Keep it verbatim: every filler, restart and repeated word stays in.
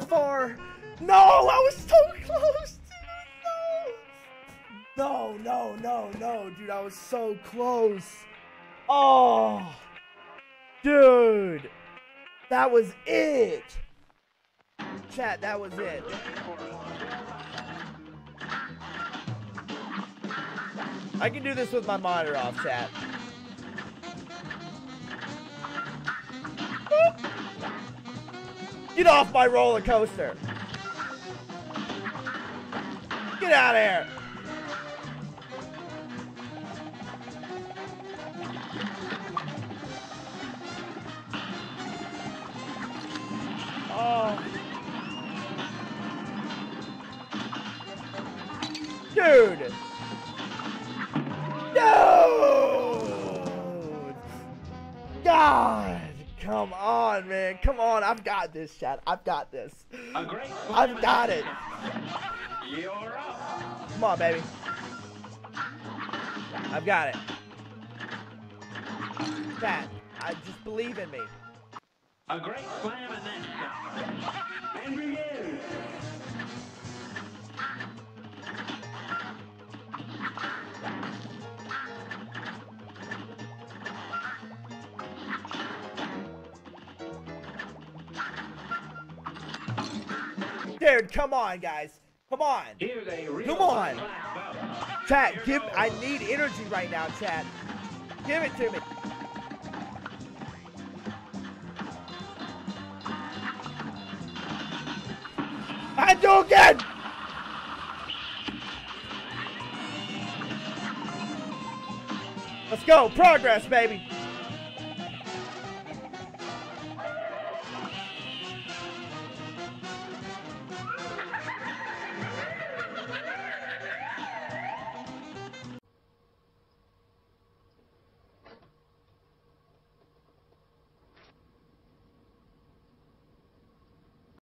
that far. No, I was so close, dude. No, no, no, no, dude. I was so close. Oh, dude. That was it. Chat, that was it. I can do this with my monitor off, chat. Get off my roller coaster! Get out of here! Oh. Dude! No! God! Come on, man. Come on. I've got this, chat. I've got this. I've got it. You're up. Come on, baby. I've got it. Chat, I just believe in me. A great slam and then. And begin. Dude, come on, guys. Come on. Come on. Chat, give. I need energy right now, chat. Give it to me. I do again. Let's go. Progress, baby.